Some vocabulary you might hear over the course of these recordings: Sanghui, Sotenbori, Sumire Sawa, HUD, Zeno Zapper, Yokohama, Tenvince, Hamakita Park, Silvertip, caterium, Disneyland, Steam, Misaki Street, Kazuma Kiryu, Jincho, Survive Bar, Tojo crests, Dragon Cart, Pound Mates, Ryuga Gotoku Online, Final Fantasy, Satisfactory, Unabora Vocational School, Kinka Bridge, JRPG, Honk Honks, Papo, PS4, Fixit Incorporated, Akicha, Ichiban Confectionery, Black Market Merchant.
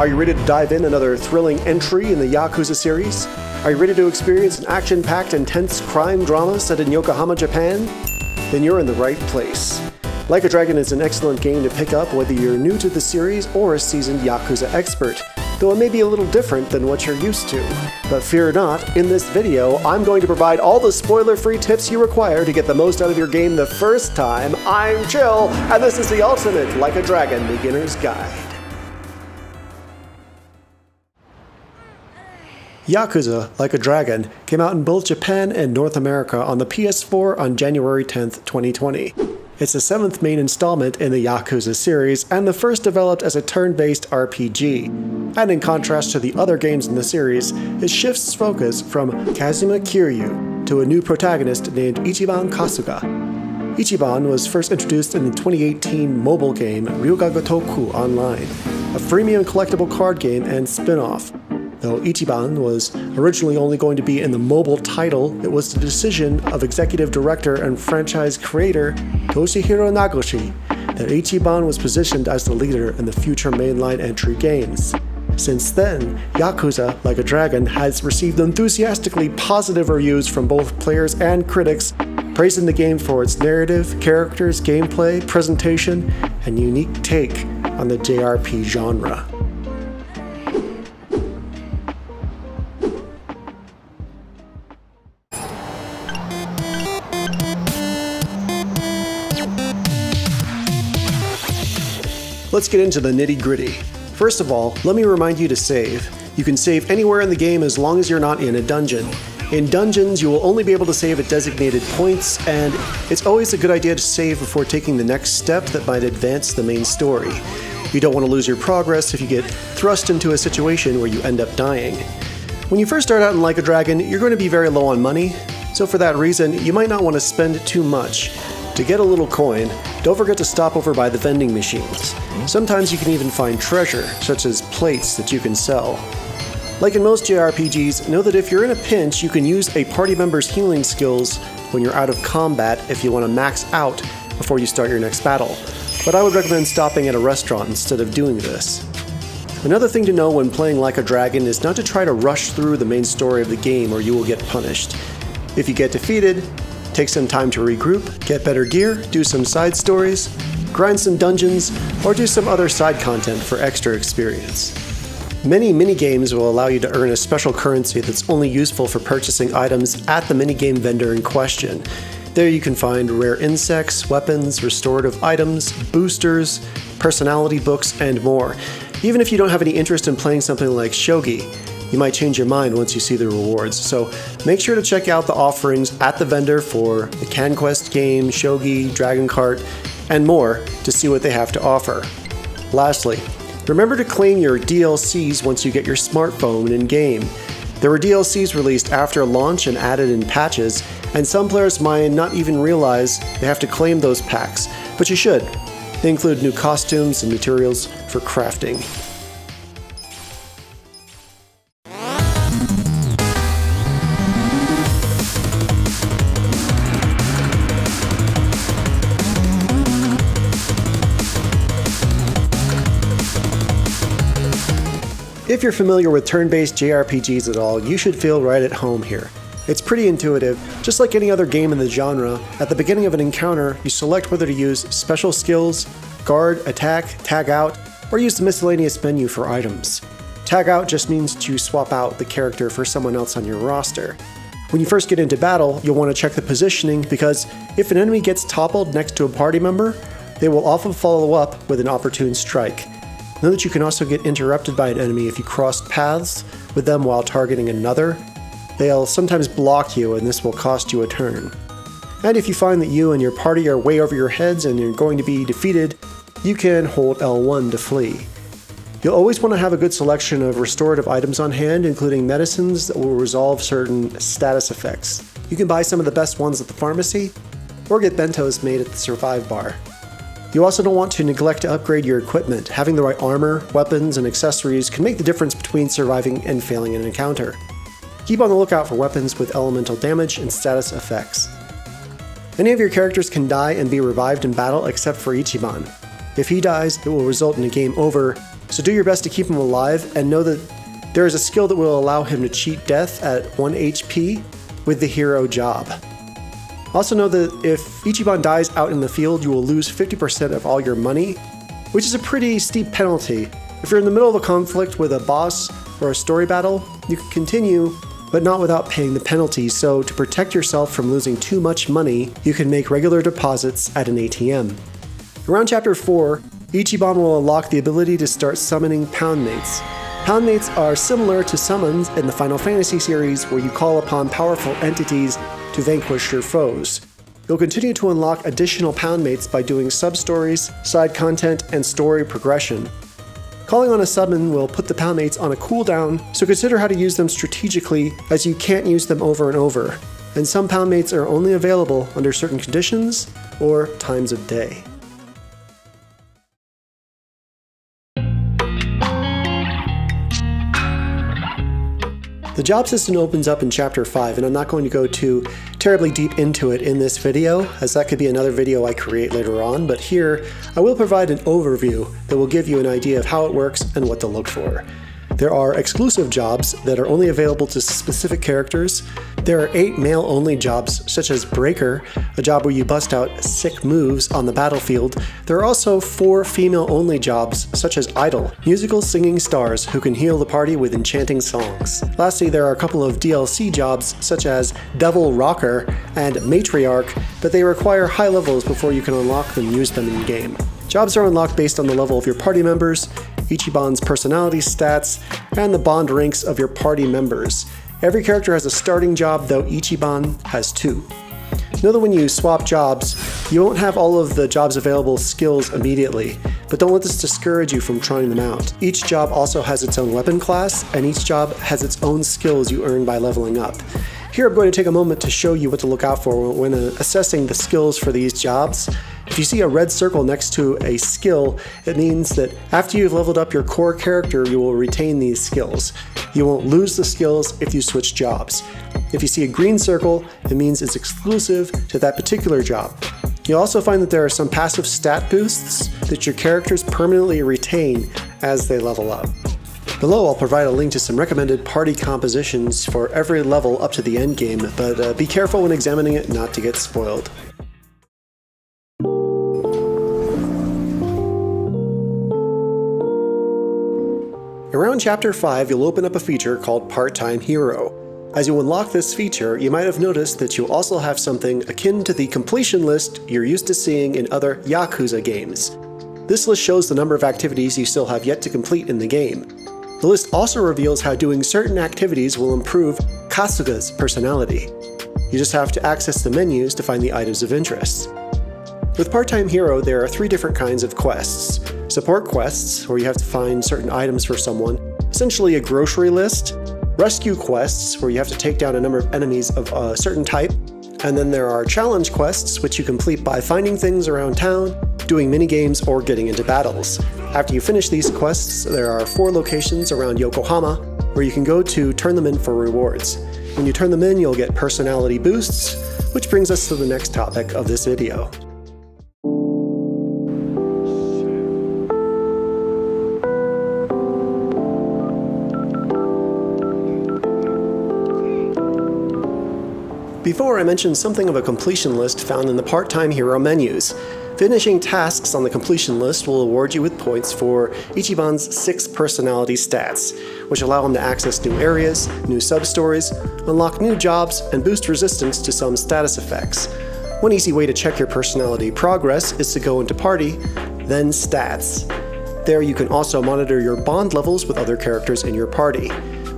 Are you ready to dive in another thrilling entry in the Yakuza series? Are you ready to experience an action-packed, intense crime drama set in Yokohama, Japan? Then you're in the right place. Like a Dragon is an excellent game to pick up whether you're new to the series or a seasoned Yakuza expert, though it may be a little different than what you're used to. But fear not, in this video, I'm going to provide all the spoiler-free tips you require to get the most out of your game the first time. I'm Chill, and this is the ultimate Like a Dragon Beginner's Guide. Yakuza: Like a Dragon came out in both Japan and North America on the PS4 on January 10, 2020. It's the seventh main installment in the Yakuza series, and the first developed as a turn-based RPG. And in contrast to the other games in the series, it shifts focus from Kazuma Kiryu to a new protagonist named Ichiban Kasuga. Ichiban was first introduced in the 2018 mobile game Ryuga Gotoku Online, a freemium collectible card game and spin-off. Though Ichiban was originally only going to be in the mobile title, it was the decision of executive director and franchise creator Toshihiro Nagoshi that Ichiban was positioned as the leader in the future mainline entry games. Since then, Yakuza: Like a Dragon has received enthusiastically positive reviews from both players and critics, praising the game for its narrative, characters, gameplay, presentation, and unique take on the JRPG genre. Let's get into the nitty-gritty. First of all, let me remind you to save. You can save anywhere in the game as long as you're not in a dungeon. In dungeons, you will only be able to save at designated points, and it's always a good idea to save before taking the next step that might advance the main story. You don't want to lose your progress if you get thrust into a situation where you end up dying. When you first start out in Like a Dragon, you're going to be very low on money, so for that reason, you might not want to spend too much. To get a little coin, don't forget to stop over by the vending machines. Sometimes you can even find treasure, such as plates that you can sell. Like in most JRPGs, know that if you're in a pinch, you can use a party member's healing skills when you're out of combat if you want to max out before you start your next battle, but I would recommend stopping at a restaurant instead of doing this. Another thing to know when playing Like a Dragon is not to try to rush through the main story of the game or you will get punished. If you get defeated, take some time to regroup, get better gear, do some side stories, grind some dungeons, or do some other side content for extra experience. Many minigames will allow you to earn a special currency that's only useful for purchasing items at the minigame vendor in question. There you can find rare insects, weapons, restorative items, boosters, personality books, and more. Even if you don't have any interest in playing something like Shogi, you might change your mind once you see the rewards, so make sure to check out the offerings at the vendor for the CanQuest game, Shogi, Dragon Cart, and more to see what they have to offer. Lastly, remember to claim your DLCs once you get your smartphone in-game. There were DLCs released after launch and added in patches, and some players might not even realize they have to claim those packs, but you should. They include new costumes and materials for crafting. If you're familiar with turn-based JRPGs at all, you should feel right at home here. It's pretty intuitive. Just like any other game in the genre, at the beginning of an encounter, you select whether to use special skills, guard, attack, tag out, or use the miscellaneous menu for items. Tag out just means to swap out the character for someone else on your roster. When you first get into battle, you'll want to check the positioning because if an enemy gets toppled next to a party member, they will often follow up with an opportune strike. Know that you can also get interrupted by an enemy if you cross paths with them while targeting another. They'll sometimes block you and this will cost you a turn. And if you find that you and your party are way over your heads and you're going to be defeated, you can hold L1 to flee. You'll always want to have a good selection of restorative items on hand, including medicines that will resolve certain status effects. You can buy some of the best ones at the pharmacy or get bentos made at the Survive Bar. You also don't want to neglect to upgrade your equipment. Having the right armor, weapons, and accessories can make the difference between surviving and failing an encounter. Keep on the lookout for weapons with elemental damage and status effects. Any of your characters can die and be revived in battle except for Ichiban. If he dies, it will result in a game over, So do your best to keep him alive and know that there is a skill that will allow him to cheat death at 1 HP with the hero job. Also know that if Ichiban dies out in the field, you will lose 50% of all your money, which is a pretty steep penalty. If you're in the middle of a conflict with a boss or a story battle, you can continue, but not without paying the penalty, so to protect yourself from losing too much money, you can make regular deposits at an ATM. Around Chapter 4, Ichiban will unlock the ability to start summoning Pound Mates. Pound Mates are similar to summons in the Final Fantasy series, where you call upon powerful entities to vanquish your foes. You'll continue to unlock additional Pound Mates by doing sub-stories, side content, and story progression. Calling on a summon will put the Pound Mates on a cooldown, so consider how to use them strategically, as you can't use them over and over, and some Pound Mates are only available under certain conditions or times of day. The job system opens up in Chapter 5, and I'm not going to go too terribly deep into it in this video, as that could be another video I create later on, but here I will provide an overview that will give you an idea of how it works and what to look for. There are exclusive jobs that are only available to specific characters. There are 8 male-only jobs, such as Breaker, a job where you bust out sick moves on the battlefield. There are also 4 female-only jobs, such as Idol, musical singing stars who can heal the party with enchanting songs. Lastly, there are a couple of DLC jobs, such as Devil Rocker and Matriarch, but they require high levels before you can unlock them and use them in-game. Jobs are unlocked based on the level of your party members, Ichiban's personality stats, and the bond ranks of your party members. Every character has a starting job, though Ichiban has 2. Know that when you swap jobs, you won't have all of the job's available skills immediately, but don't let this discourage you from trying them out. Each job also has its own weapon class, and each job has its own skills you earn by leveling up. Here I'm going to take a moment to show you what to look out for when assessing the skills for these jobs. If you see a red circle next to a skill, it means that after you've leveled up your core character, you will retain these skills. You won't lose the skills if you switch jobs. If you see a green circle, it means it's exclusive to that particular job. You'll also find that there are some passive stat boosts that your characters permanently retain as they level up. Below, I'll provide a link to some recommended party compositions for every level up to the end game, but be careful when examining it not to get spoiled. Around Chapter 5, you'll open up a feature called Part-Time Hero. As you unlock this feature, you might have noticed that you'll also have something akin to the completion list you're used to seeing in other Yakuza games. This list shows the number of activities you still have yet to complete in the game. The list also reveals how doing certain activities will improve Kasuga's personality. You just have to access the menus to find the items of interest. With Part-Time Hero, there are 3 different kinds of quests. Support quests, where you have to find certain items for someone, essentially a grocery list. Rescue quests, where you have to take down a number of enemies of a certain type. And then there are challenge quests, which you complete by finding things around town, doing minigames, or getting into battles. After you finish these quests, there are 4 locations around Yokohama where you can go to turn them in for rewards. When you turn them in, you'll get personality boosts, which brings us to the next topic of this video. Before, I mentioned something of a completion list found in the Part-Time Hero menus. Finishing tasks on the completion list will award you with points for Ichiban's 6 personality stats, which allow him to access new areas, new sub-stories, unlock new jobs, and boost resistance to some status effects. One easy way to check your personality progress is to go into Party, then Stats. There you can also monitor your bond levels with other characters in your party.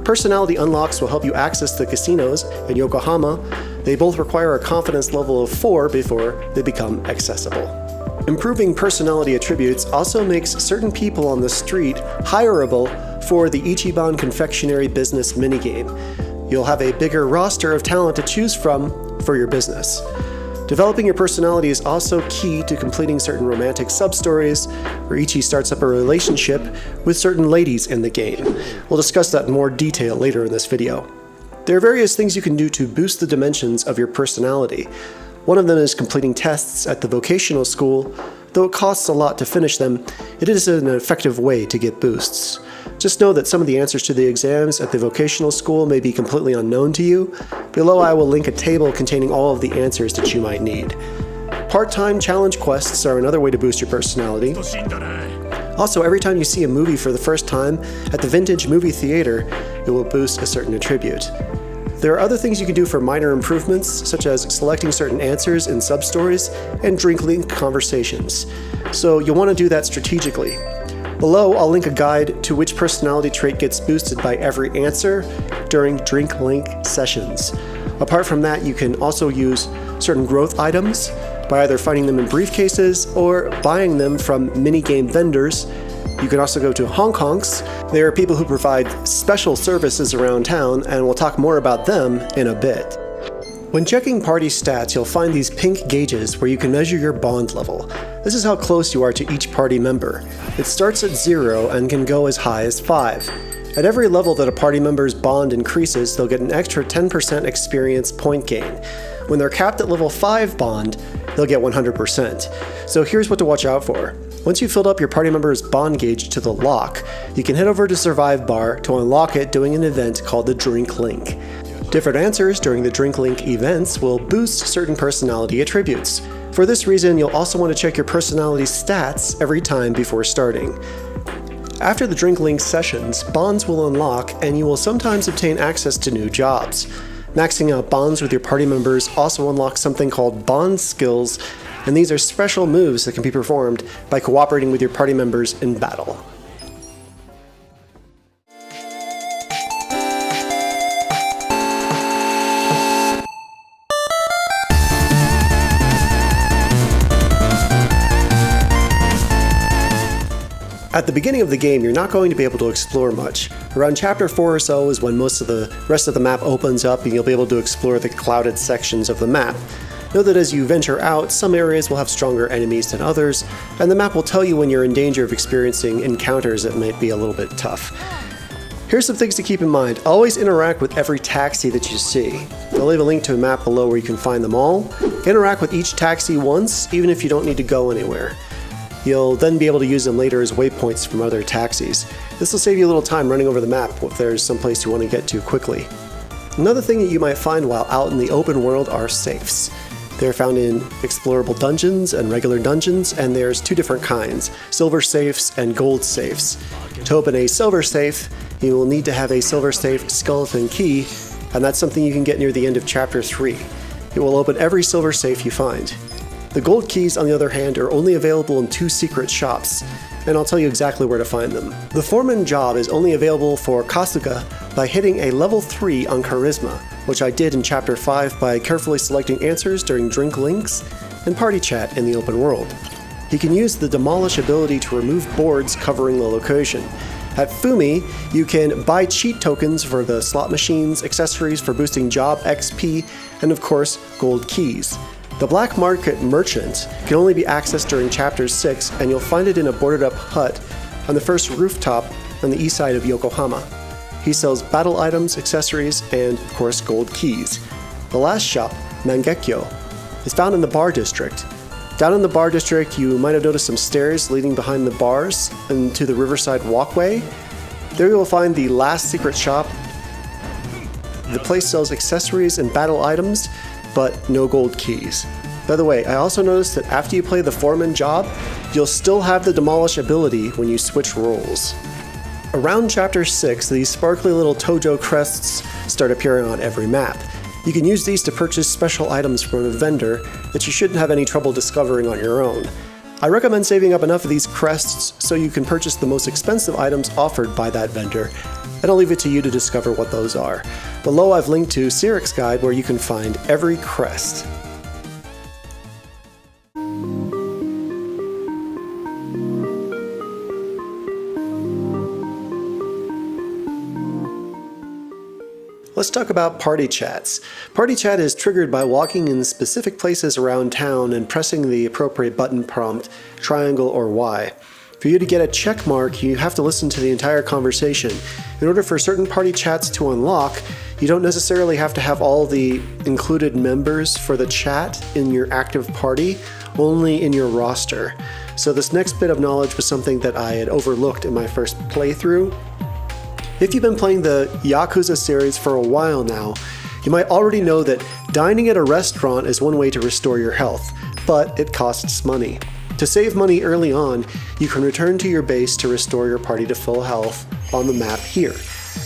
Personality unlocks will help you access the casinos in Yokohama. They both require a confidence level of 4 before they become accessible. Improving personality attributes also makes certain people on the street hireable for the Ichiban Confectionery business minigame. You'll have a bigger roster of talent to choose from for your business. Developing your personality is also key to completing certain romantic sub-stories, where Ichi starts up a relationship with certain ladies in the game. We'll discuss that in more detail later in this video. There are various things you can do to boost the dimensions of your personality. One of them is completing tests at the vocational school, Though it costs a lot to finish them, it is an effective way to get boosts. Just know that some of the answers to the exams at the vocational school may be completely unknown to you. Below I will link a table containing all of the answers that you might need. Part-time challenge quests are another way to boost your personality. Also, every time you see a movie for the first time at the vintage movie theater, it will boost a certain attribute. There are other things you can do for minor improvements, such as selecting certain answers in sub-stories and drinking conversations. So you'll want to do that strategically. Below, I'll link a guide to which personality trait gets boosted by every answer during Drink Link sessions. Apart from that, you can also use certain growth items by either finding them in briefcases or buying them from minigame vendors. You can also go to Honk Honks. There are people who provide special services around town, and we'll talk more about them in a bit. When checking party stats, you'll find these pink gauges where you can measure your bond level. This is how close you are to each party member. It starts at 0 and can go as high as 5. At every level that a party member's bond increases, they'll get an extra 10% experience point gain. When they're capped at level 5 bond, they'll get 100%. So here's what to watch out for. Once you've filled up your party member's bond gauge to the lock, you can head over to Survive Bar to unlock it doing an event called the Drink Link. Different answers during the Drink Link events will boost certain personality attributes. For this reason, you'll also want to check your personality stats every time before starting. After the Drink Link sessions, bonds will unlock and you will sometimes obtain access to new jobs. Maxing out bonds with your party members also unlocks something called bond skills, and these are special moves that can be performed by cooperating with your party members in battle. At the beginning of the game, you're not going to be able to explore much. Around chapter 4 or so is when most of the rest of the map opens up and you'll be able to explore the clouded sections of the map. Know that as you venture out, some areas will have stronger enemies than others, and the map will tell you when you're in danger of experiencing encounters that might be a little bit tough. Here's some things to keep in mind. Always interact with every taxi that you see. I'll leave a link to a map below where you can find them all. Interact with each taxi once, even if you don't need to go anywhere. You'll then be able to use them later as waypoints from other taxis. This will save you a little time running over the map if there's someplace you want to get to quickly. Another thing that you might find while out in the open world are safes. They're found in explorable dungeons and regular dungeons, and there's two different kinds, silver safes and gold safes. To open a silver safe, you will need to have a silver safe skeleton key, and that's something you can get near the end of chapter 3. It will open every silver safe you find. The gold keys, on the other hand, are only available in 2 secret shops, and I'll tell you exactly where to find them. The foreman job is only available for Kasuga by hitting a level 3 on Charisma, which I did in Chapter 5 by carefully selecting answers during Drink Links and Party Chat in the open world. He can use the Demolish ability to remove boards covering the location. At Fumi, you can buy cheat tokens for the slot machines, accessories for boosting job XP, and of course, gold keys. The Black Market Merchant can only be accessed during Chapter 6, and you'll find it in a boarded-up hut on the first rooftop on the east side of Yokohama. He sells battle items, accessories, and, of course, gold keys. The last shop, Nangekyo, is found in the bar district. Down in the bar district, you might have noticed some stairs leading behind the bars and to the riverside walkway. There you will find the last secret shop. The place sells accessories and battle items, but no gold keys. By the way, I also noticed that after you play the foreman job, you'll still have the demolish ability when you switch roles. Around Chapter 6, these sparkly little Tojo crests start appearing on every map. You can use these to purchase special items from a vendor that you shouldn't have any trouble discovering on your own. I recommend saving up enough of these crests so you can purchase the most expensive items offered by that vendor, and I'll leave it to you to discover what those are. Below I've linked to Siric's guide where you can find every crest. Let's talk about party chats. Party chat is triggered by walking in specific places around town and pressing the appropriate button prompt, triangle or Y. For you to get a check mark, you have to listen to the entire conversation. In order for certain party chats to unlock, you don't necessarily have to have all the included members for the chat in your active party, only in your roster. So this next bit of knowledge was something that I had overlooked in my first playthrough. If you've been playing the Yakuza series for a while now, you might already know that dining at a restaurant is one way to restore your health, but it costs money. To save money early on, you can return to your base to restore your party to full health on the map here,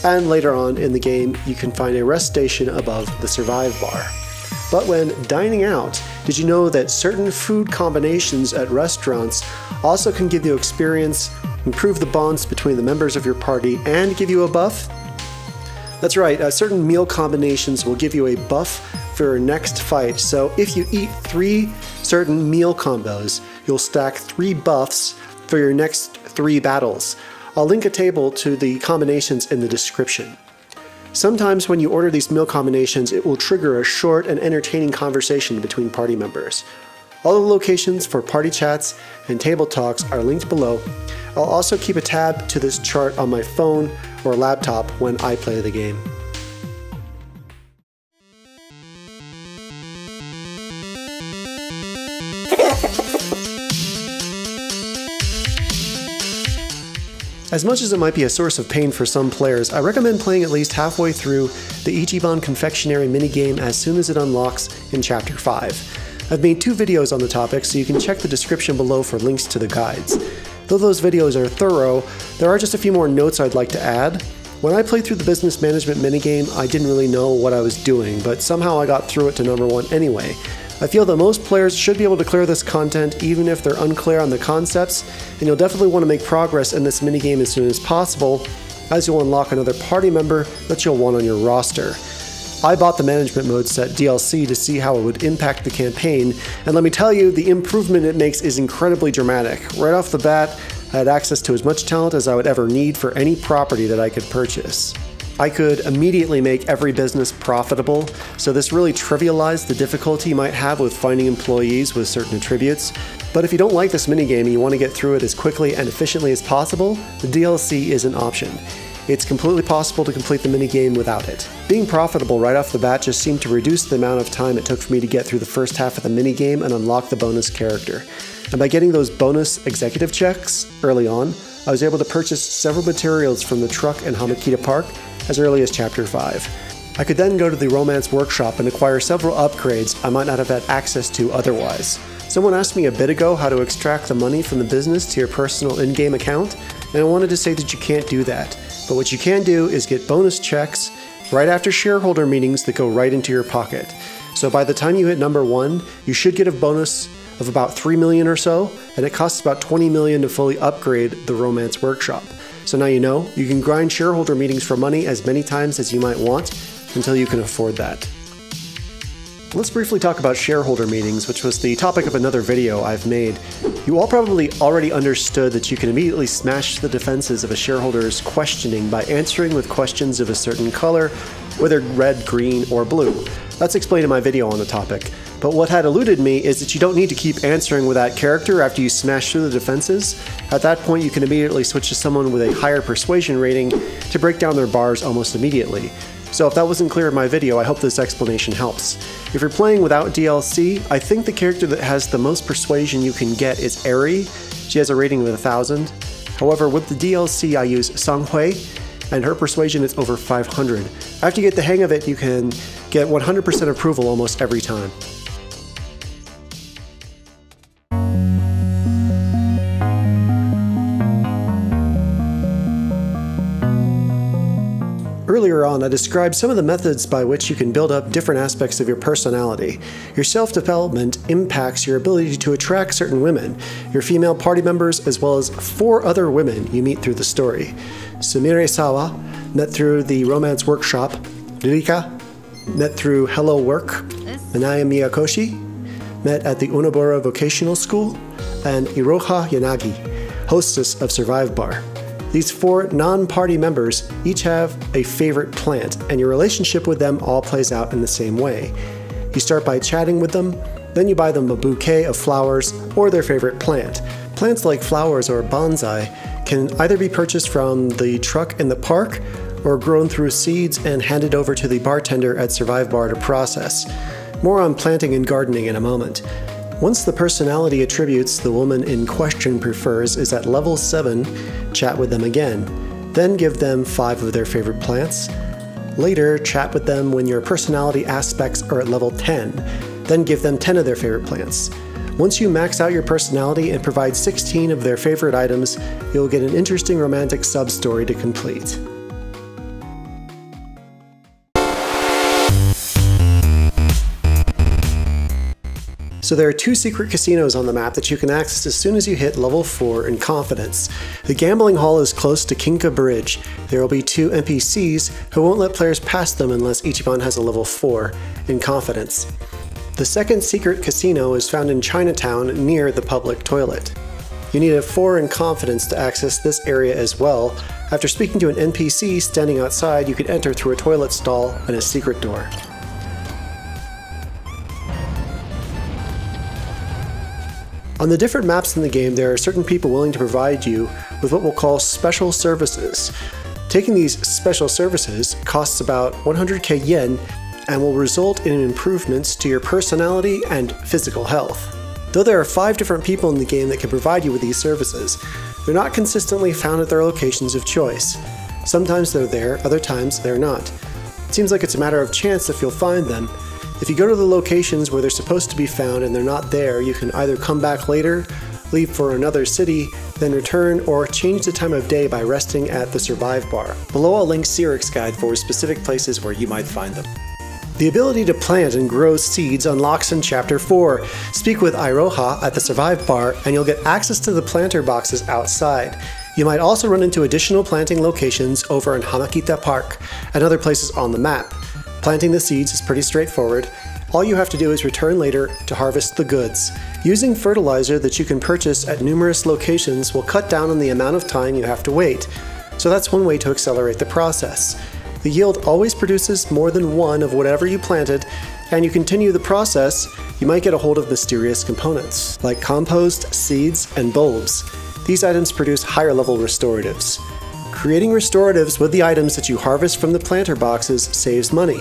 and later on in the game you can find a rest station above the Survive Bar. But when dining out, did you know that certain food combinations at restaurants also can give you experience, improve the bonds between the members of your party, and give you a buff? That's right, certain meal combinations will give you a buff for your next fight, so if you eat 3 certain meal combos, you'll stack 3 buffs for your next 3 battles. I'll link a table to the combinations in the description. Sometimes when you order these meal combinations, it will trigger a short and entertaining conversation between party members. All the locations for party chats and table talks are linked below. I'll also keep a tab to this chart on my phone or laptop when I play the game. As much as it might be a source of pain for some players, I recommend playing at least halfway through the Ichiban Confectionery minigame as soon as it unlocks in Chapter 5. I've made 2 videos on the topic, so you can check the description below for links to the guides. Though those videos are thorough, there are just a few more notes I'd like to add. When I played through the business management minigame, I didn't really know what I was doing, but somehow I got through it to number 1 anyway. I feel that most players should be able to clear this content even if they're unclear on the concepts, and you'll definitely want to make progress in this minigame as soon as possible, as you'll unlock another party member that you'll want on your roster. I bought the management mode set DLC to see how it would impact the campaign, and let me tell you, the improvement it makes is incredibly dramatic. Right off the bat, I had access to as much talent as I would ever need for any property that I could purchase. I could immediately make every business profitable, so this really trivialized the difficulty you might have with finding employees with certain attributes. But if you don't like this minigame and you want to get through it as quickly and efficiently as possible, the DLC is an option. It's completely possible to complete the minigame without it. Being profitable right off the bat just seemed to reduce the amount of time it took for me to get through the first half of the minigame and unlock the bonus character. And by getting those bonus executive checks early on, I was able to purchase several materials from the truck in Hamakita Park as early as Chapter 5. I could then go to the Romance Workshop and acquire several upgrades I might not have had access to otherwise. Someone asked me a bit ago how to extract the money from the business to your personal in-game account, and I wanted to say that you can't do that. But what you can do is get bonus checks right after shareholder meetings that go right into your pocket. So by the time you hit number 1, you should get a bonus of about 3 million or so, and it costs about 20 million to fully upgrade the Romance Workshop. So now you know, you can grind shareholder meetings for money as many times as you might want until you can afford that. Let's briefly talk about shareholder meetings, which was the topic of another video I've made. You all probably already understood that you can immediately smash the defenses of a shareholder's questioning by answering with questions of a certain color, whether red, green, or blue. That's explained in my video on the topic. But what had eluded me is that you don't need to keep answering with that character after you smash through the defenses. At that point, you can immediately switch to someone with a higher persuasion rating to break down their bars almost immediately. So if that wasn't clear in my video, I hope this explanation helps. If you're playing without DLC, I think the character that has the most persuasion you can get is Eri. She has a rating of 1,000. However, with the DLC, I use Sanghui, and her persuasion is over 500. After you get the hang of it, you can get 100% approval almost every time. Earlier on, I described some of the methods by which you can build up different aspects of your personality. Your self-development impacts your ability to attract certain women, your female party members, as well as 4 other women you meet through the story. Sumire Sawa, met through the Romance Workshop. Rurika, met through Hello Work. Minaya Miyakoshi, met at the Unabora Vocational School. And Iroha Yanagi, hostess of Survive Bar. These 4 non-party members each have a favorite plant, and your relationship with them all plays out in the same way. You start by chatting with them, then you buy them a bouquet of flowers or their favorite plant. Plants like flowers or bonsai can either be purchased from the truck in the park or grown through seeds and handed over to the bartender at Survive Bar to process. More on planting and gardening in a moment. Once the personality attributes the woman in question prefers is at level 7, chat with them again. Then give them 5 of their favorite plants. Later, chat with them when your personality aspects are at level 10. Then give them 10 of their favorite plants. Once you max out your personality and provide 16 of their favorite items, you'll get an interesting romantic sub-story to complete. So there are 2 secret casinos on the map that you can access as soon as you hit level 4 in Confidence. The gambling hall is close to Kinka Bridge. There will be 2 NPCs who won't let players pass them unless Ichiban has a level 4 in Confidence. The second secret casino is found in Chinatown near the public toilet. You need a 4 in Confidence to access this area as well. After speaking to an NPC standing outside, you can enter through a toilet stall and a secret door. On the different maps in the game, there are certain people willing to provide you with what we'll call special services. Taking these special services costs about 100k yen and will result in improvements to your personality and physical health. Though there are 5 different people in the game that can provide you with these services, they're not consistently found at their locations of choice. Sometimes they're there, other times they're not. It seems like it's a matter of chance if you'll find them. If you go to the locations where they're supposed to be found and they're not there, you can either come back later, leave for another city, then return, or change the time of day by resting at the Survive Bar. Below I'll link Siric's guide for specific places where you might find them. The ability to plant and grow seeds unlocks in Chapter 4. Speak with Iroha at the Survive Bar and you'll get access to the planter boxes outside. You might also run into additional planting locations over in Hamakita Park and other places on the map. Planting the seeds is pretty straightforward. All you have to do is return later to harvest the goods. Using fertilizer that you can purchase at numerous locations will cut down on the amount of time you have to wait, so that's one way to accelerate the process. The yield always produces more than one of whatever you planted, and you continue the process, you might get a hold of mysterious components, like compost, seeds, and bulbs. These items produce higher level restoratives. Creating restoratives with the items that you harvest from the planter boxes saves money.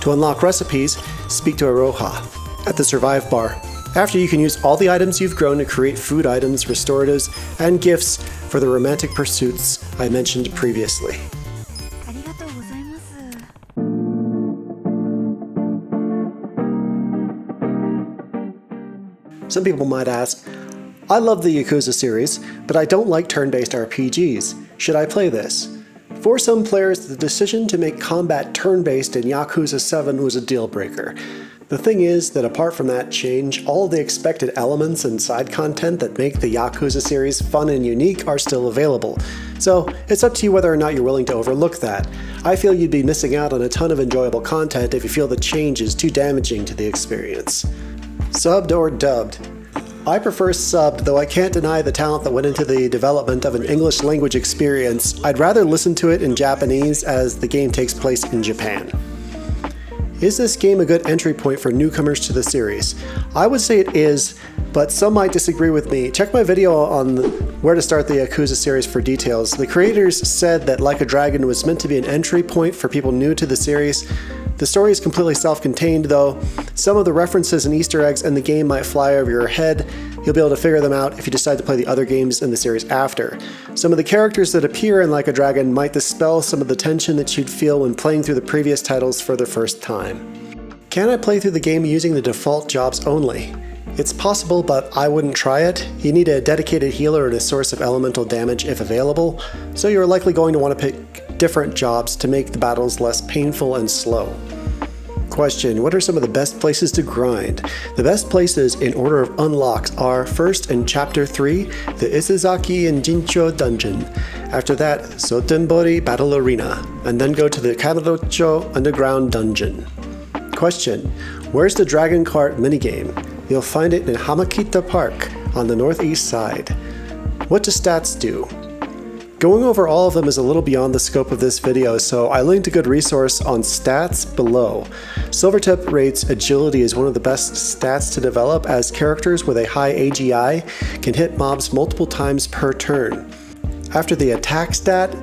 To unlock recipes, speak to Iroha at the Survive Bar. After, you can use all the items you've grown to create food items, restoratives, and gifts for the romantic pursuits I mentioned previously. Some people might ask, I love the Yakuza series, but I don't like turn-based RPGs. Should I play this? For some players, the decision to make combat turn-based in Yakuza 7 was a deal-breaker. The thing is that apart from that change, all the expected elements and side content that make the Yakuza series fun and unique are still available. So it's up to you whether or not you're willing to overlook that. I feel you'd be missing out on a ton of enjoyable content if you feel the change is too damaging to the experience. Subbed or dubbed? I prefer subbed, though I can't deny the talent that went into the development of an English language experience. I'd rather listen to it in Japanese as the game takes place in Japan. Is this game a good entry point for newcomers to the series? I would say it is, but some might disagree with me. Check my video on where to start the Yakuza series for details. The creators said that Like a Dragon was meant to be an entry point for people new to the series. The story is completely self-contained, though. Some of the references and Easter eggs in the game might fly over your head. You'll be able to figure them out if you decide to play the other games in the series after. Some of the characters that appear in Like a Dragon might dispel some of the tension that you'd feel when playing through the previous titles for the first time. Can I play through the game using the default jobs only? It's possible, but I wouldn't try it. You need a dedicated healer and a source of elemental damage if available, so you're likely going to want to pick different jobs to make the battles less painful and slow. Question: what are some of the best places to grind? The best places in order of unlocks are first in Chapter 3, the Isazaki and Jincho dungeon. After that, Sotenbori Battle Arena, and then go to the Kamurocho underground dungeon. Question: where's the Dragon Cart minigame? You'll find it in Hamakita Park on the northeast side. What do stats do? Going over all of them is a little beyond the scope of this video, so I linked a good resource on stats below. Silvertip rates agility as one of the best stats to develop, as characters with a high AGI can hit mobs multiple times per turn. After the attack stat,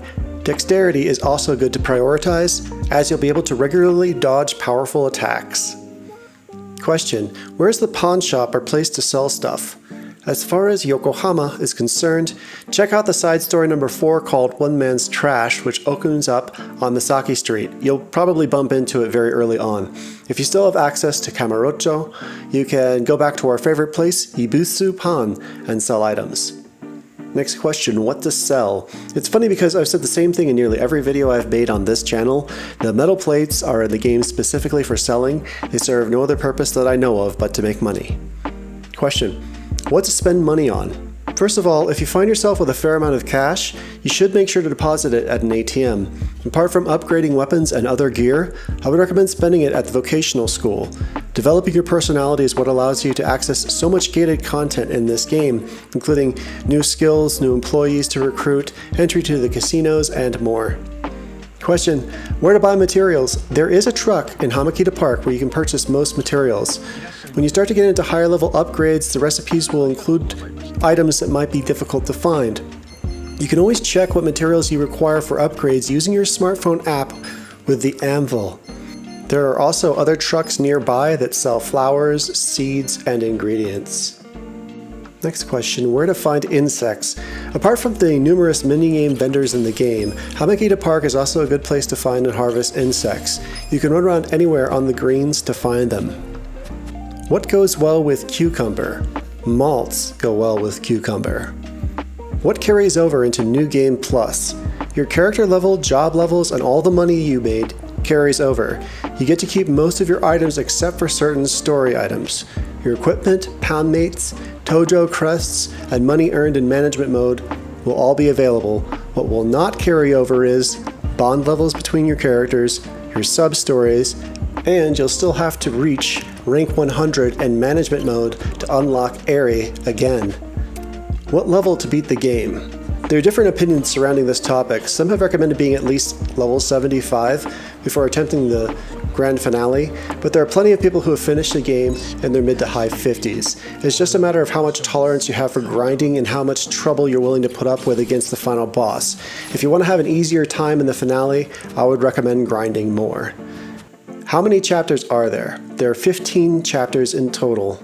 dexterity is also good to prioritize, as you'll be able to regularly dodge powerful attacks. Question: where's the pawn shop or place to sell stuff? As far as Yokohama is concerned, check out the side story number 4 called One Man's Trash, which opens up on Misaki Street. You'll probably bump into it very early on. If you still have access to Kamurocho, you can go back to our favorite place, Ebisu Pawn, and sell items. Next question, what to sell? It's funny because I've said the same thing in nearly every video I've made on this channel. The metal plates are in the game specifically for selling. They serve no other purpose that I know of but to make money. Question: what to spend money on? First of all, if you find yourself with a fair amount of cash, you should make sure to deposit it at an ATM. Apart from upgrading weapons and other gear, I would recommend spending it at the vocational school. Developing your personality is what allows you to access so much gated content in this game, including new skills, new employees to recruit, entry to the casinos, and more. Question: where to buy materials? There is a truck in Hamakita Park where you can purchase most materials. When you start to get into higher level upgrades, the recipes will include items that might be difficult to find. You can always check what materials you require for upgrades using your smartphone app with the anvil. There are also other trucks nearby that sell flowers, seeds, and ingredients. Next question, where to find insects? Apart from the numerous minigame vendors in the game, Hamakita Park is also a good place to find and harvest insects. You can run around anywhere on the greens to find them. What goes well with cucumber? Malts go well with cucumber. What carries over into New Game Plus? Your character level, job levels, and all the money you made carries over. You get to keep most of your items except for certain story items. Your equipment, Pound Mates, Tojo crests, and money earned in management mode will all be available. What will not carry over is bond levels between your characters, your sub-stories, and you'll still have to reach rank 100 in management mode to unlock Eri again. What level to beat the game? There are different opinions surrounding this topic. Some have recommended being at least level 75 before attempting the grand finale, but there are plenty of people who have finished the game in their mid to high 50s. It's just a matter of how much tolerance you have for grinding and how much trouble you're willing to put up with against the final boss. If you want to have an easier time in the finale, I would recommend grinding more. How many chapters are there? There are 15 chapters in total.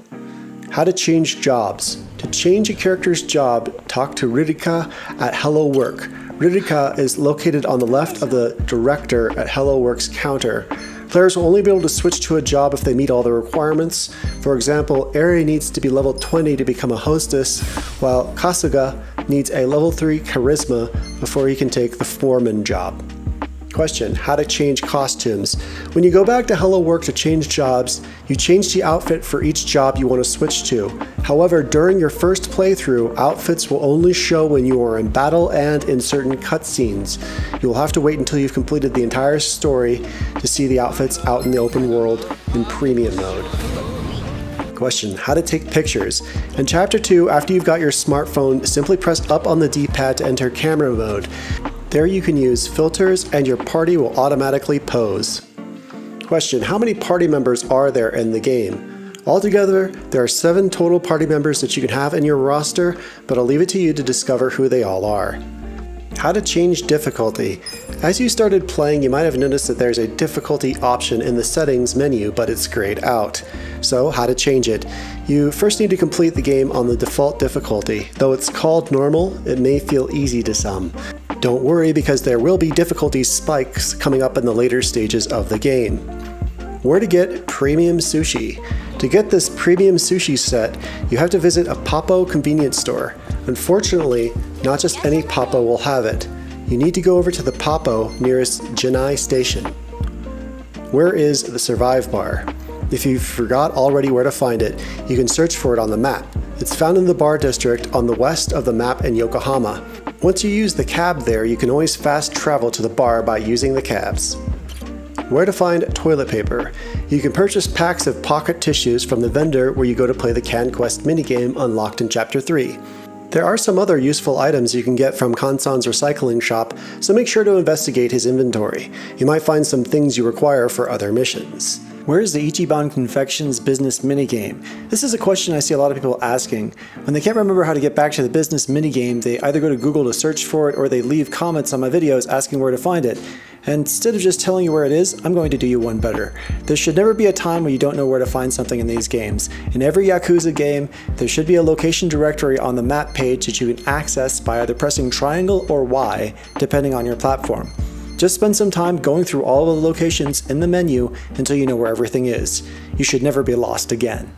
How to change jobs. To change a character's job, talk to Rurika at Hello Work. Rurika is located on the left of the director at Hello Work's counter. Players will only be able to switch to a job if they meet all the requirements. For example, Eri needs to be level 20 to become a hostess, while Kasuga needs a level 3 charisma before he can take the foreman job. Question: how to change costumes. When you go back to Hello Work to change jobs, you change the outfit for each job you want to switch to. However, during your first playthrough, outfits will only show when you are in battle and in certain cutscenes. You will have to wait until you've completed the entire story to see the outfits out in the open world in premium mode. Question: how to take pictures. In Chapter 2, after you've got your smartphone, simply press up on the D-pad to enter camera mode. There you can use filters and your party will automatically pose. Question: how many party members are there in the game? Altogether, there are 7 total party members that you can have in your roster, but I'll leave it to you to discover who they all are. How to change difficulty. As you started playing, you might have noticed that there's a difficulty option in the settings menu, but it's grayed out. So how to change it. You first need to complete the game on the default difficulty. Though it's called normal, it may feel easy to some. Don't worry, because there will be difficulty spikes coming up in the later stages of the game. Where to get premium sushi? To get this premium sushi set, you have to visit a Papo convenience store. Unfortunately, not just any Papo will have it. You need to go over to the Papo nearest Jennai Station. Where is the Survive Bar? If you forgot already where to find it, you can search for it on the map. It's found in the bar district on the west of the map in Yokohama. Once you use the cab there, you can always fast travel to the bar by using the cabs. Where to find toilet paper. You can purchase packs of pocket tissues from the vendor where you go to play the CanQuest minigame unlocked in Chapter 3. There are some other useful items you can get from Kansan's recycling shop, so make sure to investigate his inventory. You might find some things you require for other missions. Where is the Ichiban Confections business minigame? This is a question I see a lot of people asking. When they can't remember how to get back to the business minigame, they either go to Google to search for it or they leave comments on my videos asking where to find it. And instead of just telling you where it is, I'm going to do you one better. There should never be a time when you don't know where to find something in these games. In every Yakuza game, there should be a location directory on the map page that you can access by either pressing triangle or Y, depending on your platform. Just spend some time going through all of the locations in the menu until you know where everything is. You should never be lost again.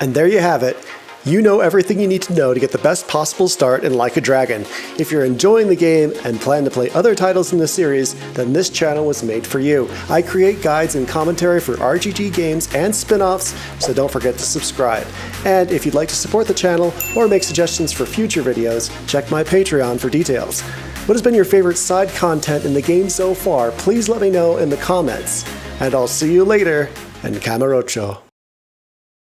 And there you have it. You know everything you need to know to get the best possible start in Like a Dragon. If you're enjoying the game and plan to play other titles in the series, then this channel was made for you. I create guides and commentary for RGG games and spin-offs, so don't forget to subscribe. And if you'd like to support the channel or make suggestions for future videos, check my Patreon for details. What has been your favorite side content in the game so far? Please let me know in the comments. And I'll see you later in Kamurocho.